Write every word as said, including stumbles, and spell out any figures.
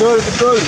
betul betul.